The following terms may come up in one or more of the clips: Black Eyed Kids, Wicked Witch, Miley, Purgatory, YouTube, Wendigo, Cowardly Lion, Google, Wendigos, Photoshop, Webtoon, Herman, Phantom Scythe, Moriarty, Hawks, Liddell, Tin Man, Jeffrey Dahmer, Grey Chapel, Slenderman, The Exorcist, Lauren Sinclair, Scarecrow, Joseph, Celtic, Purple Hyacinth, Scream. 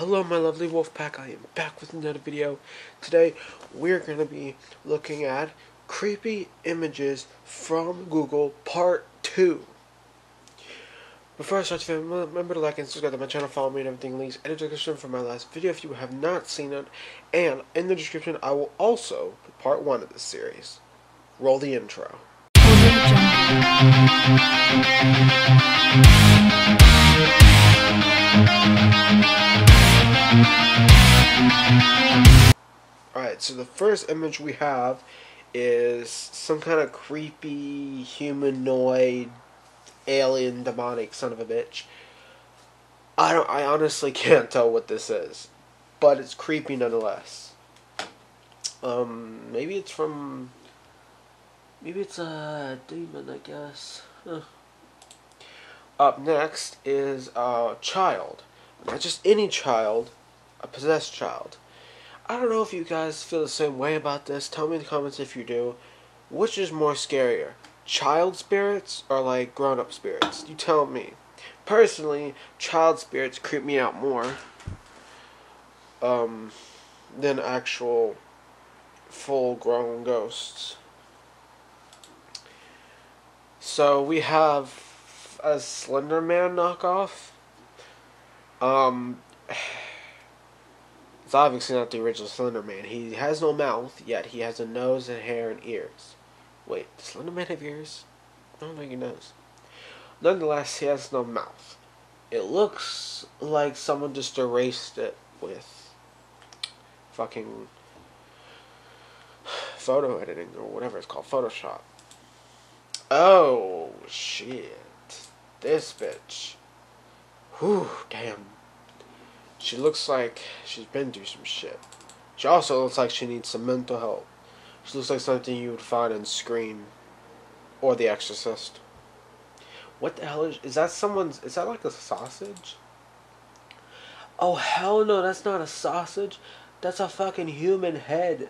Hello my lovely wolf pack, I am back with another video. Today we're going to be looking at creepy images from Google part 2. Before I start, remember to like and subscribe to my channel, follow me and everything, links in the description for my last video if you have not seen it, and in the description I will also put part 1 of this series. Roll the intro. Alright, so the first image we have is some kind of creepy, humanoid, alien, demonic son of a bitch. I honestly can't tell what this is, but it's creepy nonetheless. Maybe it's from... maybe it's a demon, I guess. Huh. Up next is a child. Not just any child, a possessed child. I don't know if you guys feel the same way about this. Tell me in the comments if you do. Which is more scarier? Child spirits or like grown-up spirits? You tell me. Personally, child spirits creep me out more than actual full-grown ghosts. So we have a Slenderman knockoff. It's obviously not the original Slenderman. He has no mouth, yet he has a nose and hair and ears. Wait, does Slenderman have ears? I don't think he knows. Nonetheless, he has no mouth. It looks like someone just erased it with fucking photo editing or whatever it's called, Photoshop. Oh, shit. This bitch. Whew, damn. She looks like she's been through some shit. She also looks like she needs some mental help. She looks like something you would find in Scream or The Exorcist. What the hell is that? Someone's... is that like a sausage? Oh hell no, that's not a sausage. That's a fucking human head.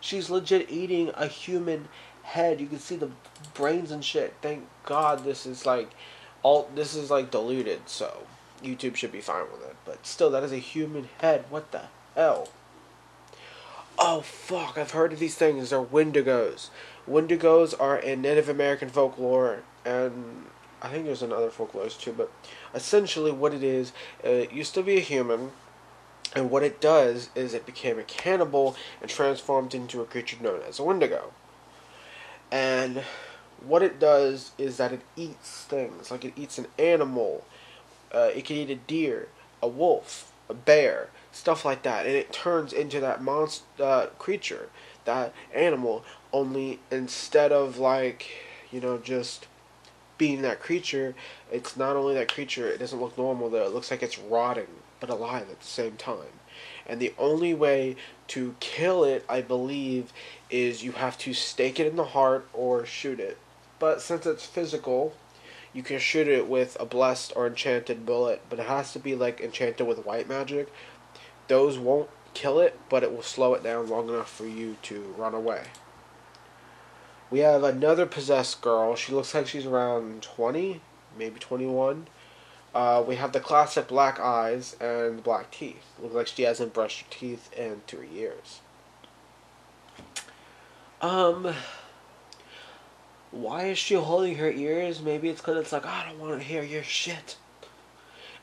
She's legit eating a human head. You can see the brains and shit. Thank God this is like all... this is like diluted, so YouTube should be fine with it, but still, that is a human head. What the hell? Oh, fuck, I've heard of these things. They're Wendigos. Wendigos are in Native American folklore, and I think there's another folklore too, but essentially what it is, it used to be a human, and what it does is it became a cannibal and transformed into a creature known as a Wendigo. And what it does is that it eats things, like it eats an animal. It can eat a deer, a wolf, a bear, stuff like that, and it turns into that monster creature, that animal. Only instead of like, you know, just being that creature, it's not only that creature. It doesn't look normal though. It looks like it's rotting but alive at the same time. And the only way to kill it, I believe, is you have to stake it in the heart or shoot it. But since it's physical, you can shoot it with a blessed or enchanted bullet, but it has to be like enchanted with white magic. Those won't kill it, but it will slow it down long enough for you to run away. We have another possessed girl. She looks like she's around 20, maybe 21. We have the classic black eyes and black teeth. Looks like she hasn't brushed her teeth in 3 years. Why is she holding her ears? Maybe it's because it's like, oh, I don't want to hear your shit.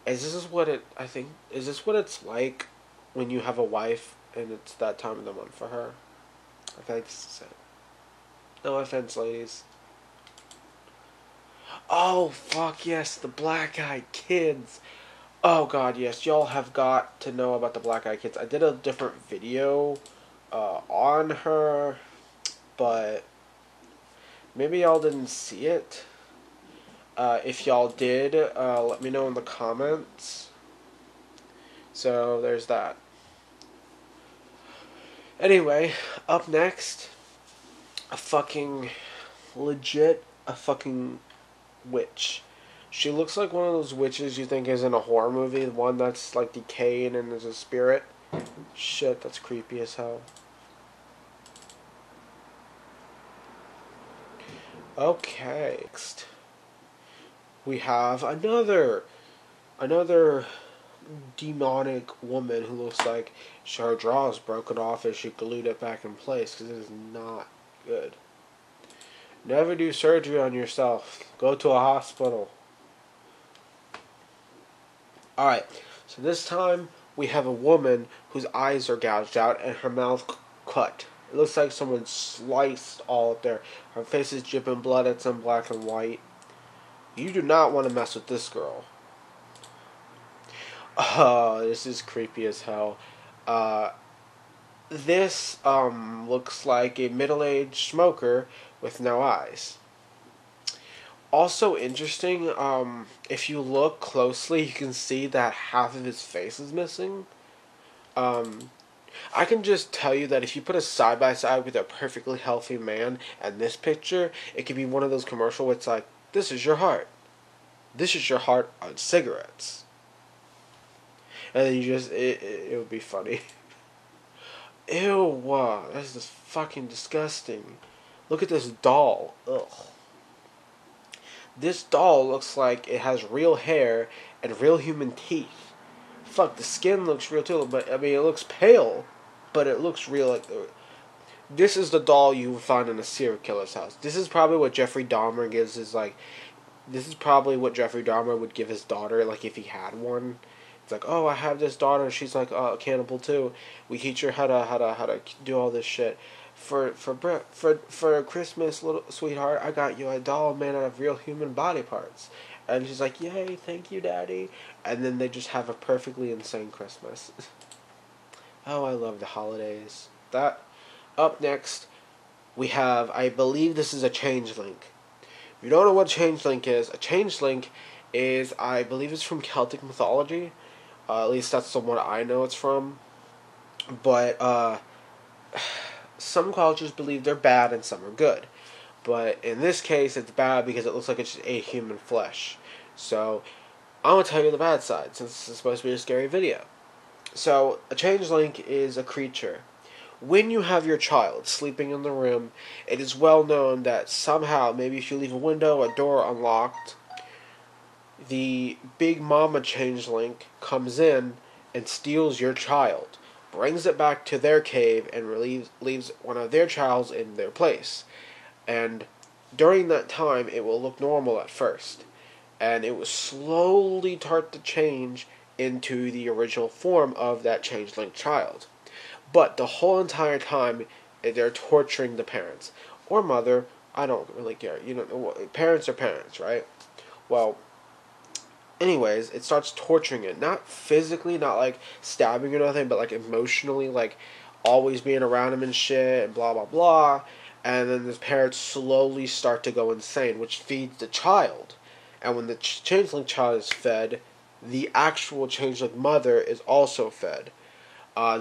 Is this what it's like when you have a wife and it's that time of the month for her? I think this is it. No offense, ladies. Oh, fuck yes, the Black Eyed Kids. Oh, God, yes, y'all have got to know about the Black Eyed Kids. I did a different video on her, but... maybe y'all didn't see it. If y'all did, let me know in the comments. So, there's that. Anyway, up next, a fucking legit, a fucking witch. She looks like one of those witches you think is in a horror movie. The one that's like decaying and there's a spirit. Shit, that's creepy as hell. Okay, next we have another demonic woman who looks like her jaw is broken off and she glued it back in place, because it is not good. Never do surgery on yourself. Go to a hospital. Alright, so this time we have a woman whose eyes are gouged out and her mouth cut. It looks like someone sliced all up there. Her face is dripping blood. It's in black and white. You do not want to mess with this girl. Oh, this is creepy as hell. This looks like a middle-aged smoker with no eyes. Also interesting, if you look closely, you can see that half of his face is missing. I can just tell you that if you put a side-by-side with a perfectly healthy man and this picture, it could be one of those commercials where it's like, this is your heart. This is your heart on cigarettes. And then you just, it would be funny. Ew, wow, that's just fucking disgusting. Look at this doll. Ugh. This doll looks like it has real hair and real human teeth. Fuck, the skin looks real too, but I mean, it looks pale, but it looks real. Like, this is the doll you would find in a serial killer's house. This is probably what Jeffrey Dahmer gives his, like, this is probably what Jeffrey Dahmer would give his daughter, like, if he had one. It's like, oh, I have this daughter, and she's like, oh, cannibal too. We teach her how to do all this shit. For Christmas, little sweetheart, I got you a doll made out of real human body parts. And she's like, yay, thank you, Daddy. And then they just have a perfectly insane Christmas. Oh, I love the holidays. That. Up next, we have, I believe this is a changelink. If you don't know what changelink is, a changelink is, I believe it's from Celtic mythology. At least that's the one I know it's from. But, some cultures believe they're bad and some are good. But in this case, it's bad because it looks like it just ate human flesh. So, I'm going to tell you the bad side, since this is supposed to be a scary video. So, a changelink is a creature. When you have your child sleeping in the room, it is well known that somehow, maybe if you leave a window or door unlocked, the big mama changelink comes in and steals your child, brings it back to their cave, and leaves one of their childs in their place. And during that time, it will look normal at first, and it will slowly start to change into the original form of that changeling child. But the whole entire time, they're torturing the parents. Or mother, I don't really care. You know, parents are parents, right? Well, anyways, it starts torturing it. Not physically, not like stabbing or nothing, but like emotionally, like always being around him and shit and blah, blah, blah. And then the parents slowly start to go insane, which feeds the child. And when the changeling child is fed, the actual changeling mother is also fed.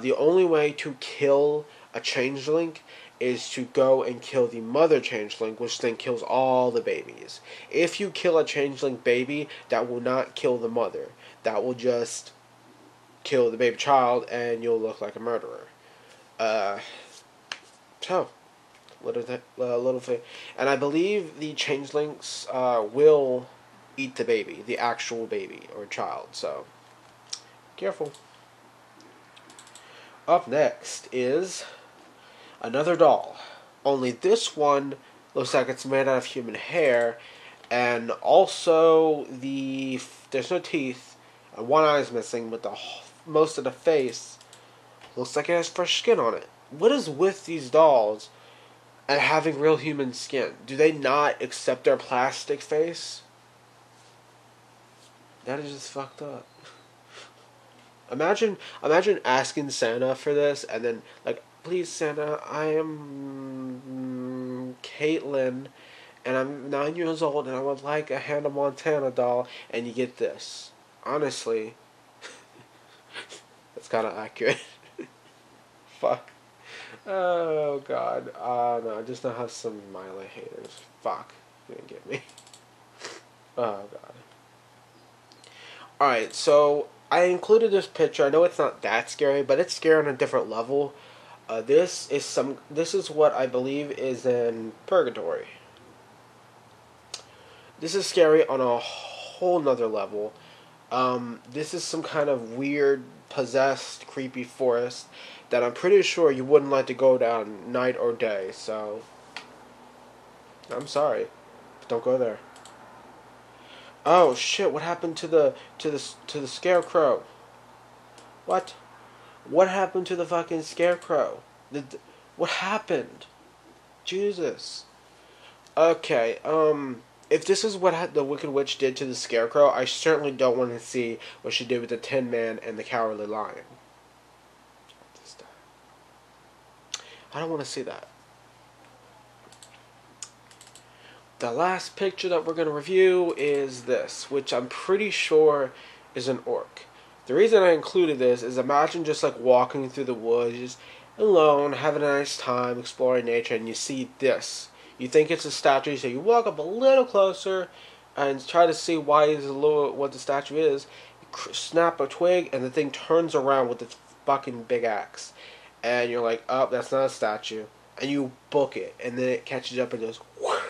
The only way to kill a changeling is to go and kill the mother changeling, which then kills all the babies. If you kill a changeling baby, that will not kill the mother. That will just kill the baby child, and you'll look like a murderer. So, little thing. And I believe the changelings will eat the baby, the actual baby or child. So, careful. Up next is another doll, only this one looks like it's made out of human hair, and also there's no teeth, and one eye is missing, but most of the face looks like it has fresh skin on it. What is with these dolls and having real human skin? Do they not accept their plastic face? That is just fucked up. Imagine asking Santa for this, and then, like, please, Santa, I am Caitlin, and I'm 9 years old, and I would like a Hannah Montana doll, and you get this. Honestly, that's kind of accurate. Fuck. Oh, God. No, I just now have some Miley haters. Fuck. You didn't get me. Oh, God. Alright, so I included this picture. I know it's not that scary, but it's scary on a different level. This is what I believe is in Purgatory. This is scary on a whole nother level. This is some kind of weird, possessed, creepy forest that I'm pretty sure you wouldn't like to go down night or day, so I'm sorry, but don't go there. Oh shit, what happened to the Scarecrow? What happened to the fucking Scarecrow? What happened? Jesus. Okay, if this is what the Wicked Witch did to the Scarecrow, I certainly don't want to see what she did with the Tin Man and the Cowardly Lion. I don't want to see that. The last picture that we're going to review is this, which I'm pretty sure is an orc. The reason I included this is imagine just like walking through the woods alone, having a nice time, exploring nature, and you see this. You think it's a statue, so you walk up a little closer and try to see why is a little what the statue is. You snap a twig, and the thing turns around with its fucking big axe. And you're like, oh, that's not a statue. And you book it, and then it catches up and goes, whoosh.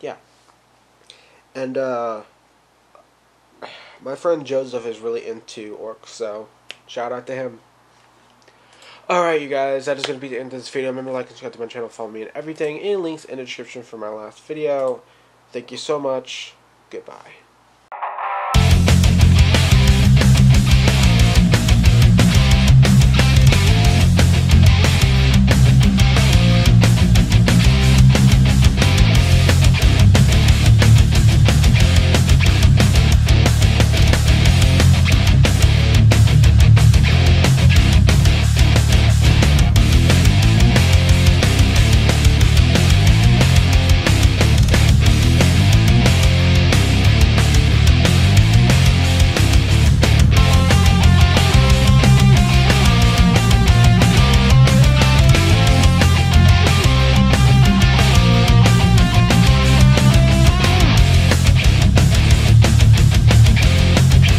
Yeah. And, my friend Joseph is really into orcs, so shout out to him. Alright, you guys, that is going to be the end of this video. Remember to like and subscribe to my channel, follow me and everything, and links in the description for my last video. Thank you so much. Goodbye.